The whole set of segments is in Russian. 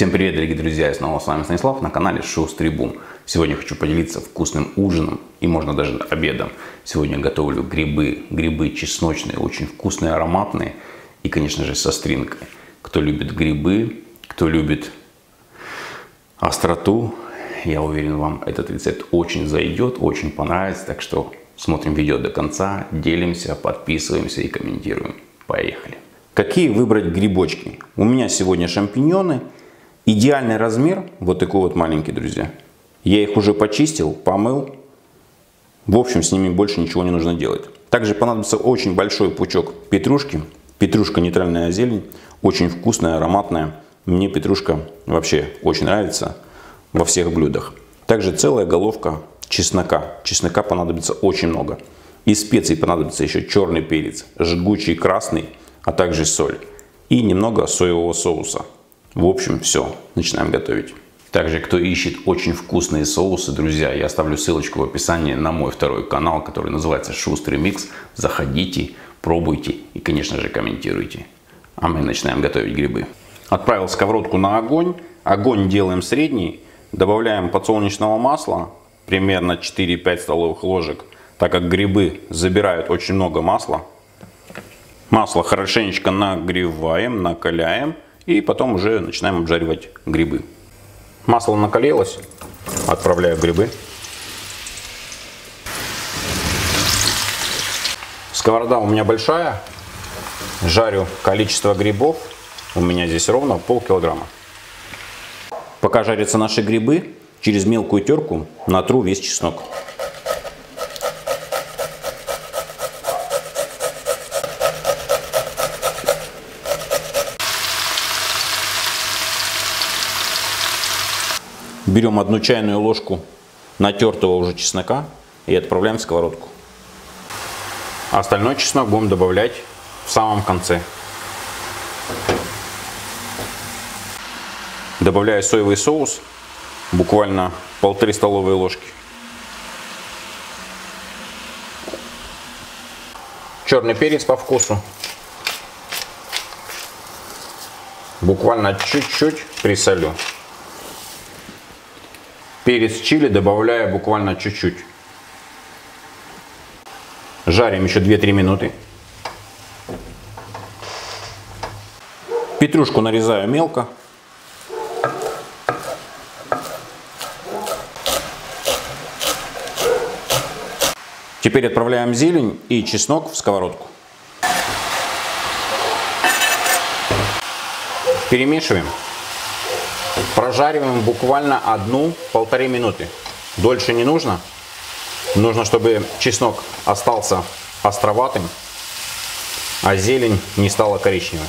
Всем привет, дорогие друзья, и снова с вами Станислав на канале Шустрый Бум. Сегодня хочу поделиться вкусным ужином и, можно, даже обедом. Сегодня я готовлю грибы чесночные, очень вкусные, ароматные и, конечно же, со стринкой. Кто любит грибы, кто любит остроту, я уверен, вам этот рецепт очень зайдет, очень понравится. Так что смотрим видео до конца, делимся, подписываемся и комментируем. Поехали! Какие выбрать грибочки? У меня сегодня шампиньоны. Идеальный размер, вот такой вот маленький, друзья. Я их уже почистил, помыл. В общем, с ними больше ничего не нужно делать. Также понадобится очень большой пучок петрушки. Петрушка — нейтральная зелень, очень вкусная, ароматная. Мне петрушка вообще очень нравится во всех блюдах. Также целая головка чеснока. Чеснока понадобится очень много. Из специй понадобится еще черный перец, жгучий красный, а также соль и немного соевого соуса. В общем, все. Начинаем готовить. Также, кто ищет очень вкусные соусы, друзья, я оставлю ссылочку в описании на мой второй канал, который называется Шустрый Микс. Заходите, пробуйте и, конечно же, комментируйте. А мы начинаем готовить грибы. Отправил сковородку на огонь. Огонь делаем средний. Добавляем подсолнечного масла, примерно 4-5 столовых ложек, так как грибы забирают очень много масла. Масло хорошенечко нагреваем, накаляем. И потом уже начинаем обжаривать грибы. Масло накалилось. Отправляю грибы. Сковорода у меня большая. Жарю количество грибов. У меня здесь ровно полкилограмма. Пока жарятся наши грибы, через мелкую терку натру весь чеснок. Берем 1 чайную ложку натертого уже чеснока и отправляем в сковородку. Остальной чеснок будем добавлять в самом конце. Добавляю соевый соус, буквально 1,5 столовые ложки. Черный перец по вкусу. Буквально чуть-чуть присолю. Перец чили добавляю буквально чуть-чуть. Жарим еще 2-3 минуты. Петрушку нарезаю мелко. Теперь отправляем зелень и чеснок в сковородку. Перемешиваем. Прожариваем буквально 1-1,5 минуты. Дольше не нужно. Нужно, чтобы чеснок остался островатым, а зелень не стала коричневой.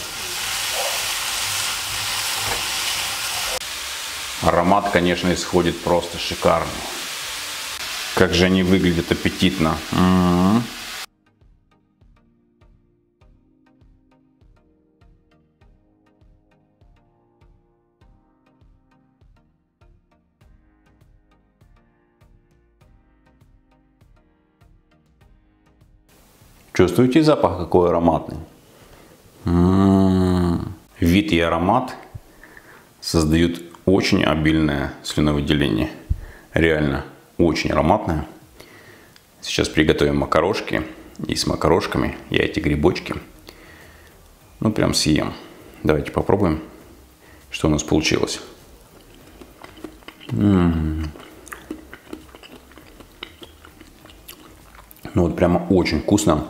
Аромат, конечно, исходит просто шикарный. Как же они выглядят аппетитно. Чувствуете запах, какой ароматный? Вид и аромат создают очень обильное слюновыделение. Реально очень ароматное. Сейчас приготовим макарошки. И с макарошками я эти грибочки прям съем. Давайте попробуем, что у нас получилось. Прямо очень вкусно.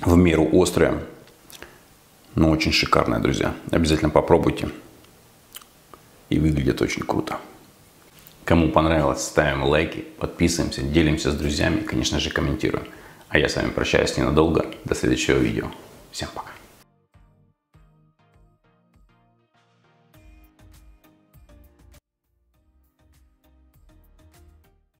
В меру острое, но очень шикарное, друзья. Обязательно попробуйте. И выглядит очень круто. Кому понравилось, ставим лайки, подписываемся, делимся с друзьями и, конечно же, комментируем. А я с вами прощаюсь ненадолго. До следующего видео. Всем пока.